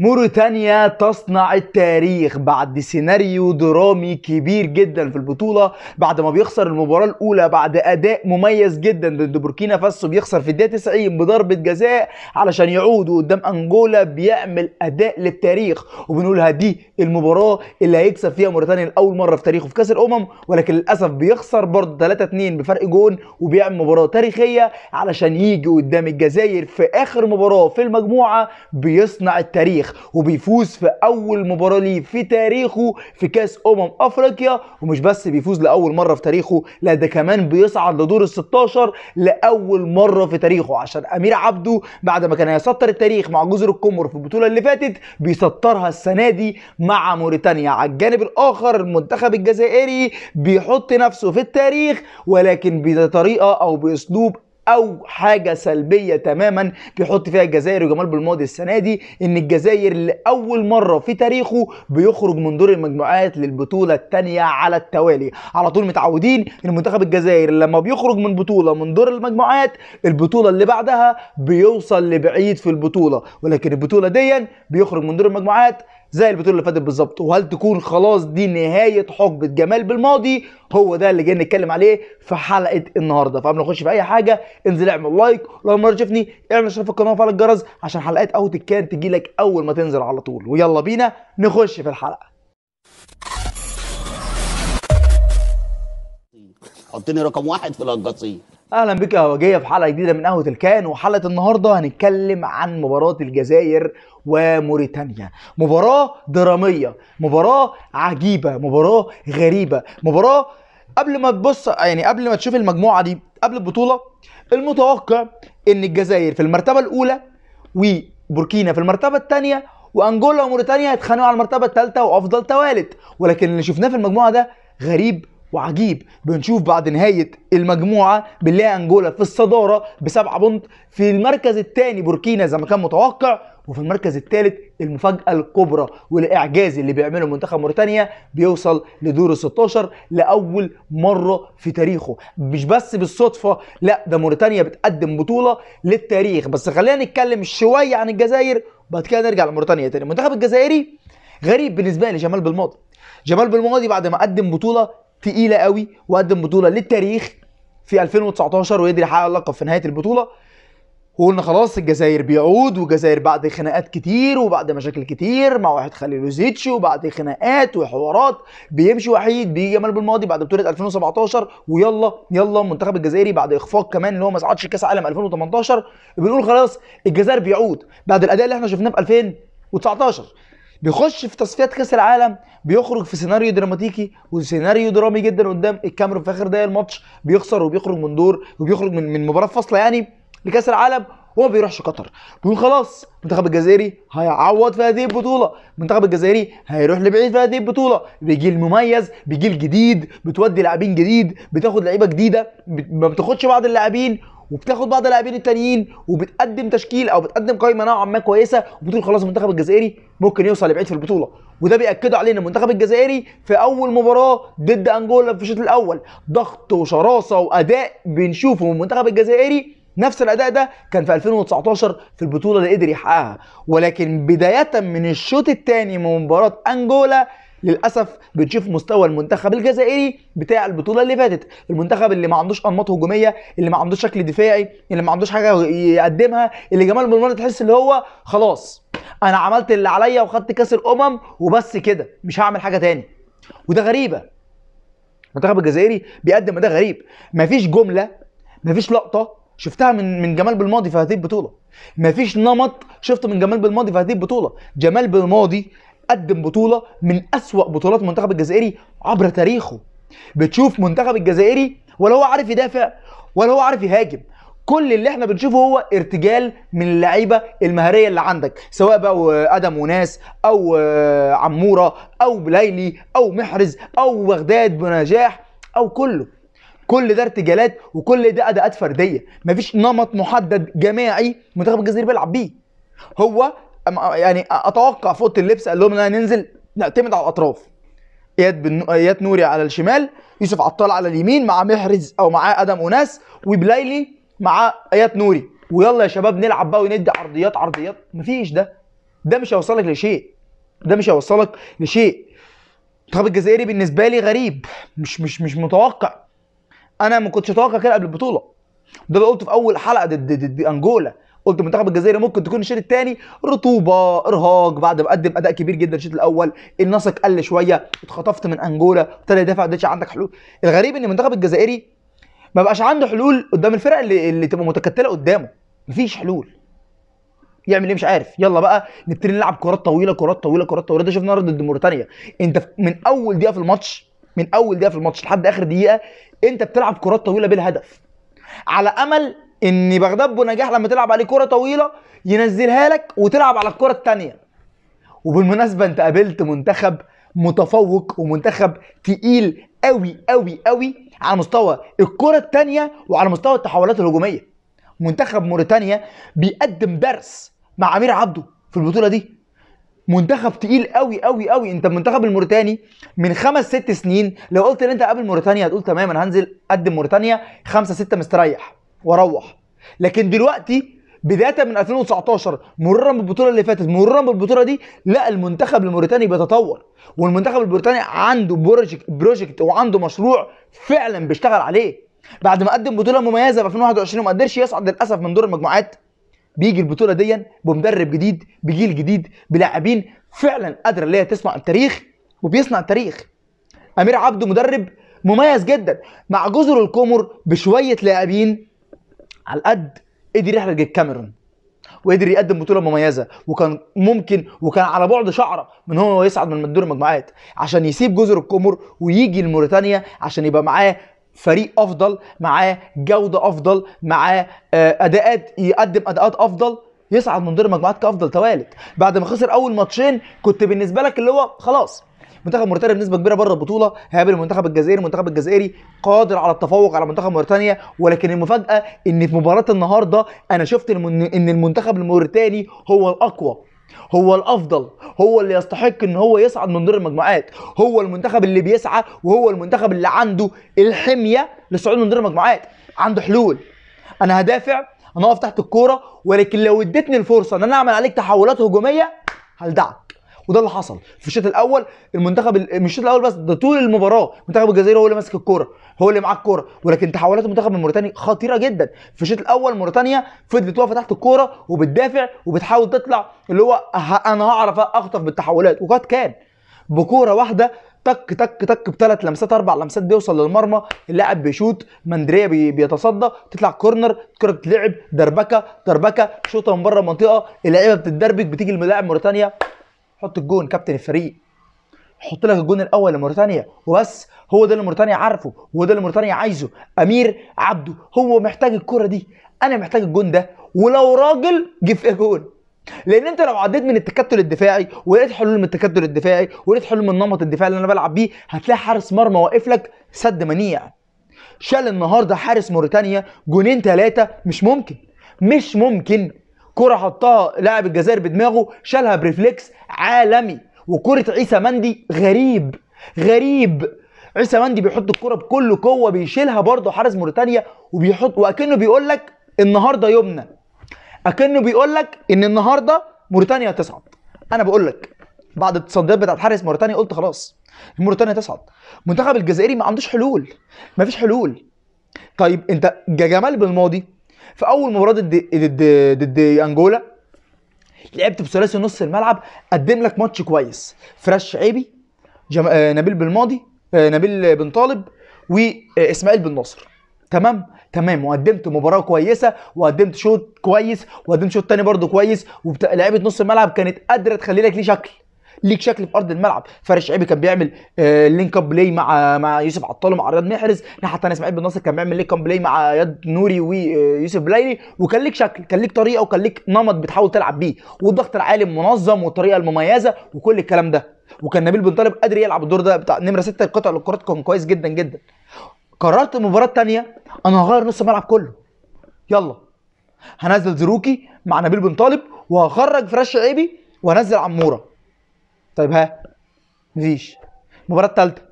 موريتانيا تصنع التاريخ بعد سيناريو درامي كبير جدا في البطولة، بعد ما بيخسر المباراة الأولى بعد أداء مميز جدا ضد بوركينا فاسو، بيخسر في الدقيقة 90 بضربة جزاء علشان يعودوا قدام أنغولا، بيعمل أداء للتاريخ وبنقولها دي المباراة اللي هيكسب فيها موريتانيا لأول مرة في تاريخه في كأس الأمم، ولكن للأسف بيخسر برضه 3-2 بفرق جون، وبيعمل مباراة تاريخية علشان يجي قدام الجزائر في آخر مباراة في المجموعة بيصنع التاريخ وبيفوز في اول مباراه ليه في تاريخه في كاس افريقيا، ومش بس بيفوز لاول مره في تاريخه، لا ده كمان بيصعد لدور ال16 لاول مره في تاريخه، عشان امير عبدو بعد ما كان هيسطر التاريخ مع جزر القمر في البطوله اللي فاتت بيسطرها السنه دي مع موريتانيا. على الجانب الاخر المنتخب الجزائري بيحط نفسه في التاريخ ولكن بطريقه او باسلوب او حاجه سلبيه تماما بيحط فيها الجزائر وجمال بلماضي السنه دي، ان الجزائر لاول مره في تاريخه بيخرج من دور المجموعات للبطوله الثانيه على التوالي. على طول متعودين ان المنتخب الجزائري لما بيخرج من بطوله من دور المجموعات البطوله اللي بعدها بيوصل لبعيد في البطوله، ولكن البطوله دي بيخرج من دور المجموعات زي البطوله اللي فاتت بالظبط. وهل تكون خلاص دي نهايه حقبه جمال بلماضي؟ هو ده اللي جايين نتكلم عليه في حلقه النهارده. فقبل ما نخش في اي حاجه انزل اعمل لايك، ولو ما شايفني اعمل اشتراك في القناه وفعل الجرس عشان حلقات اوت كان تجيلك اول ما تنزل على طول. ويلا بينا نخش في الحلقه. حطني رقم واحد في القصيم. اهلا بك يا وجيه في حلقه جديده من قهوه الكان، وحلقه النهارده هنتكلم عن مباراه الجزائر وموريتانيا. مباراه دراميه، مباراه عجيبه، مباراه غريبه، مباراه قبل ما تبص يعني قبل ما تشوف المجموعه دي قبل البطوله المتوقع ان الجزائر في المرتبه الاولى وبوركينا في المرتبه الثانيه وانجولا وموريتانيا هيتخانقوا على المرتبه الثالثه وافضل توالد، ولكن اللي شفناه في المجموعه ده غريب وعجيب. بنشوف بعد نهاية المجموعة بنلاقي أنغولا في الصدارة ب7 بونت، في المركز الثاني بوركينا زي ما كان متوقع، وفي المركز الثالث المفاجأة الكبرى والإعجاز اللي بيعمله منتخب موريتانيا بيوصل لدور ال16 لأول مرة في تاريخه. مش بس بالصدفة، لا ده موريتانيا بتقدم بطولة للتاريخ. بس خلينا نتكلم شوية عن الجزائر وبعد كده نرجع لموريتانيا تاني. المنتخب الجزائري غريب بالنسبة لي جمال بلماضي. جمال بلماضي بعد ما قدم بطولة تقيلة قوي وقدم بطولة للتاريخ في 2019 وقدر يحقق اللقب في نهاية البطولة، وقلنا خلاص الجزائر بيعود، والجزائر بعد خناقات كتير وبعد مشاكل كتير مع واحد خليلوزيتش وبعد خناقات وحوارات بيمشي وحيد، بيجي جمال بلماضي بعد بطولة 2017 ويلا يلا المنتخب الجزائري بعد اخفاق كمان اللي هو ما صعدش كاس عالم 2018 بنقول خلاص الجزائر بيعود بعد الاداء اللي احنا شفناه في 2019. بيخش في تصفيات كاس العالم بيخرج في سيناريو دراماتيكي وسيناريو درامي جدا قدام الكاميرون في اخر دقايق الماتش، بيخسر وبيخرج من دور وبيخرج من مباراه فاصله يعني لكاس العالم وما بيروحش قطر. بيقول خلاص المنتخب الجزائري هيعوض في هذه البطوله، المنتخب الجزائري هيروح لبعيد في هذه البطوله، بجيل مميز بجيل جديد، بتودي لاعبين جديد، بتاخد لعيبه جديده، ما بتاخدش بعض اللاعبين وبتاخد بعض اللاعبين التانيين، وبتقدم تشكيل او بتقدم قائمه نوعا ما كويسه، وبتقول خلاص المنتخب الجزائري ممكن يوصل لبعيد في البطوله. وده بياكدوا عليه ان المنتخب الجزائري في اول مباراه ضد انجولا في الشوط الاول ضغط وشراسه واداء بنشوفه من المنتخب الجزائري، نفس الاداء ده كان في 2019 في البطوله اللي قدر يحققها، ولكن بدايه من الشوط الثاني من مباراه انجولا للاسف بتشوف مستوى المنتخب الجزائري بتاع البطوله اللي فاتت، المنتخب اللي ما عندوش انماط هجوميه، اللي ما عندوش شكل دفاعي، اللي ما عندوش حاجه يقدمها، اللي جمال بلماضي تحس اللي هو خلاص انا عملت اللي عليا وخدت كاس الامم وبس كده مش هعمل حاجه تاني. وده غريبه، المنتخب الجزائري بيقدم اداء غريب، مفيش جمله مفيش لقطه شفتها من جمال بلماضي في هذه البطوله، مفيش نمط شفته من جمال بلماضي في هذه البطوله. جمال بلماضي قدم بطولة من أسوأ بطولات المنتخب الجزائري عبر تاريخه. بتشوف منتخب الجزائري ولا هو عارف يدافع ولا هو عارف يهاجم، كل اللي احنا بنشوفه هو ارتجال من اللعيبه المهاريه اللي عندك، سواء بقى ادم وناس او عموره او بلايلي او محرز او بغداد بنجاح او كله، كل ده ارتجالات وكل ده اداءات فرديه، مفيش نمط محدد جماعي منتخب الجزائر بيلعب بيه. هو يعني اتوقع في اوضه اللبس قال لهم ان انا ننزل نعتمد على الاطراف، اياد نوري على الشمال، يوسف عطال على اليمين مع محرز او مع ادم وناس، وبلايلي مع اياد نوري، ويلا يا شباب نلعب بقى وندي عرضيات عرضيات. مفيش ده ده مش هيوصلك لشيء، ده مش هيوصلك لشيء. الطراب الجزائري بالنسبه لي غريب، مش متوقع. انا ما كنتش اتوقع كده قبل البطوله. ده اللي قلته في اول حلقه ضد انغولا، قلت المنتخب الجزائري ممكن تكون الشوط الثاني رطوبه، ارهاق، بعد ما قدم اداء كبير جدا الشوط الاول، النسق قل شويه، اتخطفت من انغولا، ابتدى يدافع، ما عندك حلول. الغريب ان المنتخب الجزائري ما بقاش عنده حلول قدام الفرق اللي تبقى متكتله قدامه، مفيش حلول. يعمل ايه مش عارف، يلا بقى نبتدي نلعب كرات طويله كرات طويله كرات طويله. ده شفناه ضد موريتانيا، انت من اول دقيقه في الماتش، من اول دقيقه في الماتش لحد اخر دقيقه انت بتلعب كرات طويله بالهدف، على امل ان بغداد بونجاح لما تلعب عليه كره طويله ينزلها لك وتلعب على الكره الثانيه. وبالمناسبه انت قابلت منتخب متفوق ومنتخب تقيل قوي قوي قوي على مستوى الكره الثانيه وعلى مستوى التحولات الهجوميه. منتخب موريتانيا بيقدم درس مع أمير عبدو في البطوله دي، منتخب تقيل قوي قوي قوي. انت المنتخب الموريتاني من 5 6 سنين لو قلت ان انت قابل موريتانيا هتقول تمام انا هنزل اقدم موريتانيا 5 6 مستريح واروح. لكن دلوقتي بدايه من 2019 مرورا بالبطوله اللي فاتت مرورا بالبطوله دي، لا المنتخب الموريتاني بيتطور، والمنتخب البريطاني عنده بروجكت وعنده مشروع فعلا بيشتغل عليه. بعد ما قدم بطوله مميزه في 2021 وما قدرش يصعد للاسف من دور المجموعات، بيجي البطوله دي بمدرب جديد بجيل جديد بلاعبين فعلا قادره اللي هي تصنع التاريخ وبيصنع التاريخ. امير عبدو مدرب مميز جدا مع جزر القمر بشويه لاعبين على قد، قدر يحرج الكاميرون وقدر يقدم بطوله مميزه، وكان ممكن وكان على بعد شعره من هو يصعد من دور المجموعات عشان يسيب جزر القمر ويجي لموريتانيا عشان يبقى معاه فريق افضل، معاه جوده افضل، معاه اداءات، يقدم اداءات افضل، يصعد من دور المجموعات كافضل توالد. بعد ما خسر اول ماتشين كنت بالنسبه لك اللي هو خلاص منتخب موريتانيا بنسبه كبيره بره البطوله، هيقابل المنتخب الجزائري، المنتخب الجزائري قادر على التفوق على منتخب موريتانيا. ولكن المفاجاه ان في مباراه النهارده انا شفت ان المنتخب الموريتاني هو الاقوى، هو الافضل، هو اللي يستحق ان هو يصعد من دور المجموعات، هو المنتخب اللي بيسعى وهو المنتخب اللي عنده الحميه للصعود من دور المجموعات، عنده حلول. انا هدافع، انا هقف تحت الكوره، ولكن لو اديتني الفرصه ان انا اعمل عليك تحولات هجوميه هلدعك. وده اللي حصل في الشوط الاول. المنتخب مش الشوط الاول بس، ده طول المباراه منتخب الجزائر هو اللي ماسك الكوره، هو اللي معاه الكوره، ولكن تحولات المنتخب الموريتاني خطيره جدا. في الشوط الاول موريتانيا فضلت واقفه تحت الكوره وبتدافع وبتحاول تطلع اللي هو انا هعرف اخطف بالتحولات، وقد كان بكوره واحده تك تك تك بثلاث لمسات 4 لمسات بيوصل للمرمى، اللاعب بيشوط، مندريه بيتصدى، تطلع كورنر، الكره بتتلعب دربكه دربكه، شوطه من بره المنطقه، اللعيبه بتتدربك، بتيجي للاعب موريتانيا حط الجون، كابتن الفريق حط لك الجون الاول لموريتانيا وبس. هو ده اللي موريتانيا عارفه، هو ده اللي موريتانيا عايزه. امير عبدو هو محتاج الكره دي، انا محتاج الجون ده، ولو راجل جه فيها جون. لان انت لو عديت من التكتل الدفاعي ولقيت حلول من التكتل الدفاعي ولقيت حلول من النمط الدفاعي اللي انا بلعب بيه، هتلاقي حارس مرمى واقف لك سد منيع. شال النهارده حارس موريتانيا 2 جون 3 مش ممكن. كرة حطها لاعب الجزائر بدماغه شالها بريفلكس عالمي، وكرة عيسى مندي غريب. عيسى مندي بيحط الكرة بكل قوة بيشيلها برضه حارس موريتانيا وبيحط، وأكنه بيقول لك النهارده يمنى، أكنه بيقول لك إن النهارده موريتانيا هتصعد. أنا بقول لك بعد التصديات بتاعت حارس موريتانيا قلت خلاص موريتانيا هتصعد. المنتخب الجزائري ما عندوش حلول، ما فيش حلول. طيب أنت جمال بلماضي في اول مباراه ضد انغولا لعبت بثلاثي نص الملعب، قدم لك ماتش كويس، فراش عيبي، نبيل بلماضي، نبيل بن طالب، واسماعيل بن ناصر، تمام. وقدمت مباراه كويسه وقدمت شوط كويس وقدمت شوط تاني برده كويس، ولعيبه نص الملعب كانت قادره تخلي لك ليك شكل في ارض الملعب. فارس شعيبي كان بيعمل لينك اب بلاي مع يوسف عطال ومع رياض محرز، الناحيه الثانيه اسماعيل بن ناصر كان بيعمل لينك اب بلاي مع ياد نوري ويوسف بلايلي، وكان ليك شكل، كان ليك طريقه، وكان ليك نمط بتحاول تلعب بيه، والضغط العالي المنظم والطريقه المميزه وكل الكلام ده. وكان نبيل بن طالب قادر يلعب الدور ده بتاع نمره 6، القطع للكرات كان كويس جدا جدا. قررت المباراه الثانيه انا هغير نص الملعب كله، يلا هنزل زروكي مع نبيل بن طالب وهخرج فراس شعيبي وهنزل عموره. طيب ها، مفيش. المباراة الثالثة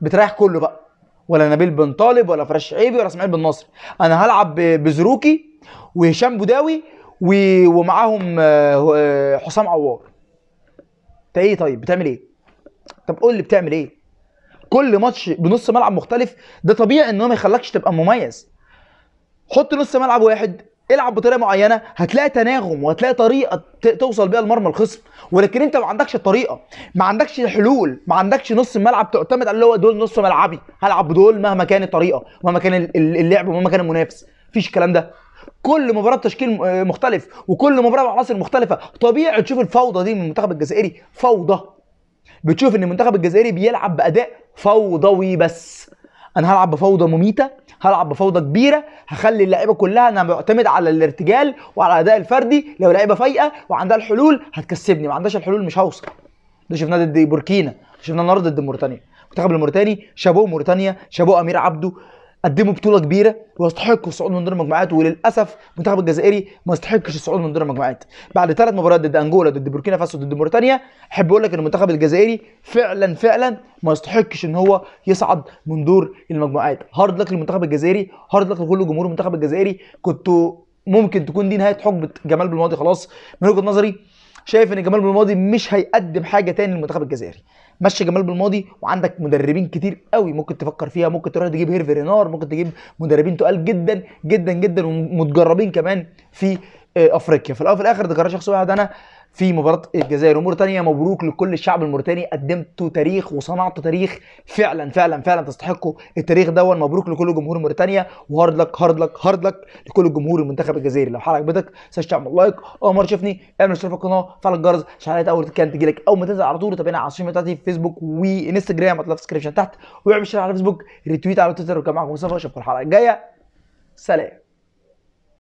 بتريح كله بقى، ولا نبيل بن طالب ولا فراس شعيبي ولا اسماعيل بن ناصر، انا هلعب بزروكي وهشام بوداوي ومعاهم حسام عوار. انت ايه طيب بتعمل ايه؟ طب قول لي بتعمل ايه؟ كل ماتش بنص ملعب مختلف ده طبيعي ان هو ما يخلكش تبقى مميز. حط نص ملعب واحد العب بطريقه معينه هتلاقي تناغم وهتلاقي طريقه توصل بيها لمرمى الخصم، ولكن انت ما عندكش الطريقه، ما عندكش الحلول، ما عندكش نص ملعب تعتمد على اللي هو دول نص ملعبي، هلعب بدول مهما كان الطريقه، مهما كان اللعب، ومهما كان المنافس، مفيش الكلام ده. كل مباراه تشكيل مختلف وكل مباراه بعناصر مختلفه، طبيعي تشوف الفوضى دي من المنتخب الجزائري، فوضى. بتشوف ان المنتخب الجزائري بيلعب باداء فوضوي، بس انا هلعب بفوضى مميته، هلعب بفوضى كبيره، هخلي اللعيبه كلها انا معتمد على الارتجال وعلى الاداء الفردي، لو لعيبه فايقه وعندها الحلول هتكسبني، ما عندهاش الحلول مش هوصل. ده شفناه ضد بوركينا، شفناه النهارده ضد موريتانيا. المنتخب الموريتاني شابوه موريتانيا، شابوه امير عبدو، قدموا بطوله كبيره ويستحقوا الصعود من دور المجموعات، وللاسف المنتخب الجزائري ما يستحقش الصعود من دور المجموعات. بعد 3 مباريات ضد انغولا، ضد بوركينا فاسو، ضد موريتانيا، احب اقول لك ان المنتخب الجزائري فعلا فعلا ما يستحقش ان هو يصعد من دور المجموعات. هارد لك للمنتخب الجزائري، هارد لك لكل جمهور المنتخب الجزائري. كنتوا ممكن تكون دي نهايه حقبه جمال بلماضي خلاص. من وجهه نظري شايف ان جمال بلماضي مش هيقدم حاجه تاني للمنتخب الجزائري. مشي جمال بلماضي وعندك مدربين كتير قوي ممكن تفكر فيها، ممكن تروح تجيب هيرفي رينار، ممكن تجيب مدربين تقال جدا جدا جدا ومتجربين كمان في افريقيا. في الاول وفي الاخر ده قرار شخص واحد انا في مباراه الجزائر وموريتانيا. مبروك لكل الشعب الموريتاني، قدمتوا تاريخ وصنعتوا تاريخ فعلا فعلا فعلا تستحقوا التاريخ دون. مبروك لكل جمهور موريتانيا، وهارد لك هارد لك هارد لك لكل جمهور المنتخب الجزائري. لو حلقه عجبتك ما تنساش تعمل لايك، اول مره تشوفني اعمل اشتراك في القناه، فعل الجرس عشان الحلقات اول كانت تجيلك اول ما تنزل على طول. تابعنا على السوشيال ميديا بتاعتي في فيسبوك وانستجرام، هتلاقي في الديسكربشن تحت، واعمل شير على فيسبوك، ريتويت على تويتر، وكمان معاكم مصطفى. اشوفكم الحلقه الجايه، سلام.